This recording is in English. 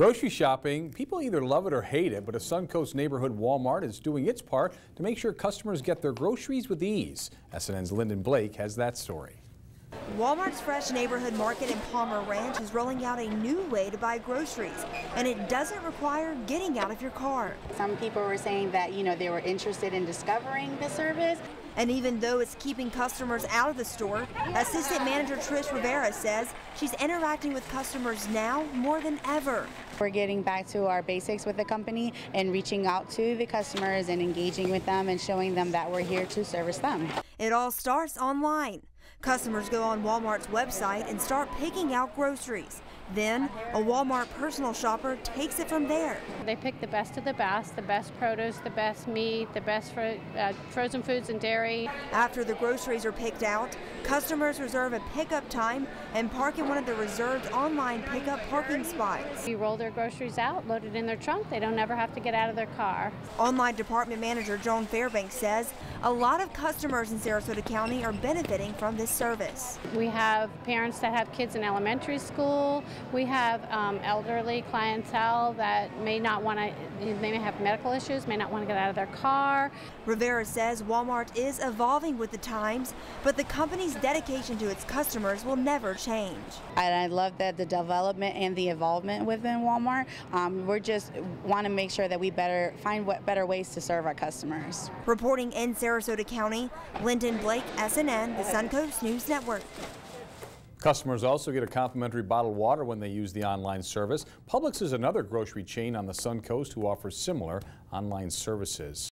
Grocery shopping, people either love it or hate it, but a Suncoast neighborhood Walmart is doing its part to make sure customers get their groceries with ease. SNN's Lyndon Blake has that story. Walmart's Fresh Neighborhood Market in Palmer Ranch is rolling out a new way to buy groceries, and it doesn't require getting out of your car. Some people were saying that, you know, they were interested in discovering the service. And even though it's keeping customers out of the store, Assistant Manager Trish Rivera says she's interacting with customers now more than ever. We're getting back to our basics with the company and reaching out to the customers and engaging with them and showing them that we're here to service them. It all starts online. Customers go on Walmart's website and start picking out groceries. Then, a Walmart personal shopper takes it from there. They pick the best of the best produce, the best meat, the best frozen foods and dairy. After the groceries are picked out, customers reserve a pickup time and park in one of the reserved online pickup parking spots. You roll their groceries out, load it in their trunk, they don't ever have to get out of their car. Online department manager Joan Fairbanks says a lot of customers in Sarasota County are benefiting from this service. We have parents that have kids in elementary school. We have elderly clientele that may have medical issues, may not want to get out of their car. Rivera says Walmart is evolving with the times, but the company's dedication to its customers will never change. And I love that the development and the involvement within Walmart. We just want to make sure that we find better ways to serve our customers. Reporting in Sarasota County, Lyndon Blake, SNN, the Suncoast News Network. Customers also get a complimentary bottled water when they use the online service. Publix is another grocery chain on the Suncoast who offers similar online services.